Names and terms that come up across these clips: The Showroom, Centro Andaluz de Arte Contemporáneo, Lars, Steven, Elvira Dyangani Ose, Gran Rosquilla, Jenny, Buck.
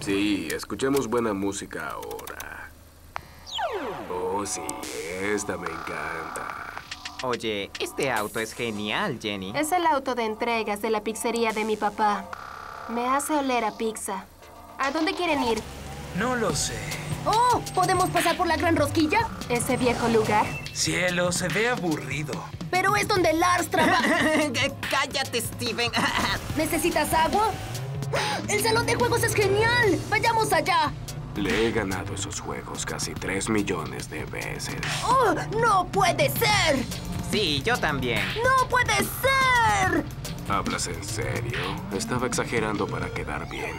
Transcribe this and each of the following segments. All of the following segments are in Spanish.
Sí, escuchemos buena música ahora. Oh, sí, esta me encanta. Oye, este auto es genial, Jenny. Es el auto de entregas de la pizzería de mi papá. Me hace oler a pizza. ¿A dónde quieren ir? No lo sé. ¡Oh! ¿Podemos pasar por la Gran Rosquilla? ¿Ese viejo lugar? Cielo, se ve aburrido. Pero es donde Lars trabaja. ¡Cállate, Steven! ¿Necesitas agua? ¡El salón de juegos es genial! ¡Vayamos allá! Le he ganado esos juegos casi 3 millones de veces. ¡Oh! ¡No puede ser! Sí, yo también. ¡No puede ser! ¿Hablas en serio? Estaba exagerando para quedar bien.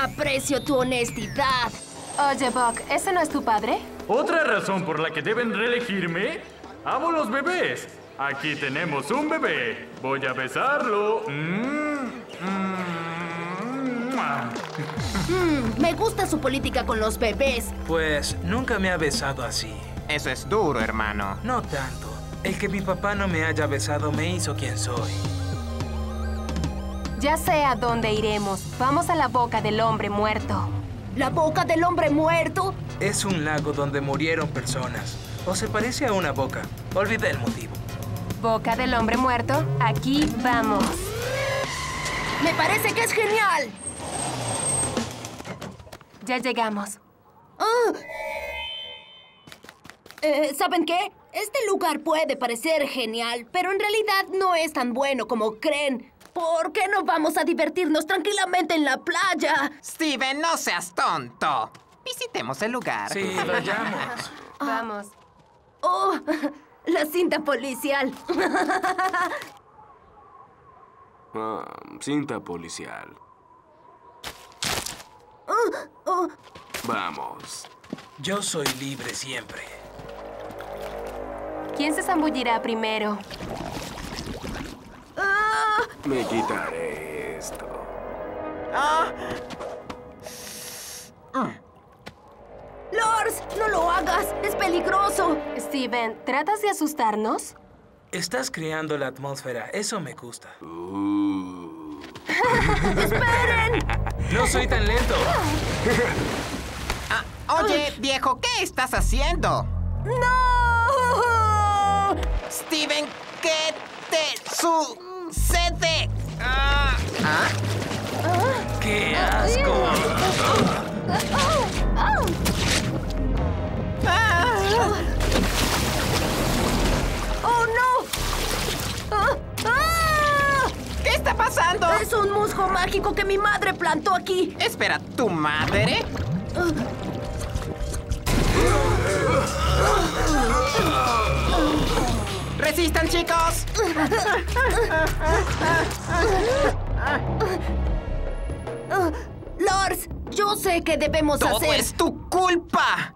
Aprecio tu honestidad. Oye, Buck, ¿ese no es tu padre? ¿Otra razón por la que deben reelegirme? ¡Amo los bebés! Aquí tenemos un bebé. Voy a besarlo. Me gusta su política con los bebés. Pues nunca me ha besado así. Eso es duro, hermano. No tanto. El que mi papá no me haya besado me hizo quien soy. Ya sé a dónde iremos. Vamos a la boca del hombre muerto. ¿La boca del hombre muerto? Es un lago donde murieron personas. O se parece a una boca. Olvidé el motivo. Boca del hombre muerto, aquí vamos. ¡Me parece que es genial! Ya llegamos. Oh. ¿Saben qué? Este lugar puede parecer genial, pero en realidad no es tan bueno como creen. ¿Por qué no vamos a divertirnos tranquilamente en la playa? Steven, no seas tonto. Visitemos el lugar. Sí, vayamos. Vamos. ¡Oh! La cinta policial. Cinta policial. Vamos. Yo soy libre siempre. ¿Quién se zambullirá primero? Me quitaré esto. ¡Lars! ¡No lo hagas! ¡Es peligroso! Steven, ¿tratas de asustarnos? Estás creando la atmósfera. Eso me gusta. ¡Esperen! ¡No soy tan lento! Oye, viejo, ¿qué estás haciendo? ¡No! Steven, ¿qué te sucede? ¡Qué asco! ¡Oh, no! ¿Qué está pasando? Es un musgo mágico que mi madre plantó aquí. Espera, ¿tu madre? ¡Resistan, chicos! Lars, yo sé que debemos hacer... ¡Todo es tu culpa!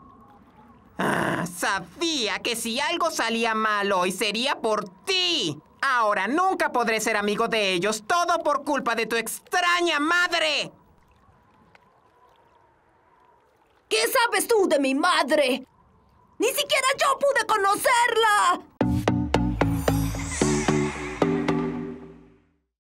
Sabía que si algo salía mal hoy sería por ti. Ahora nunca podré ser amigo de ellos. Todo por culpa de tu extraña madre. ¿Qué sabes tú de mi madre? ¡Ni siquiera yo pude conocerla!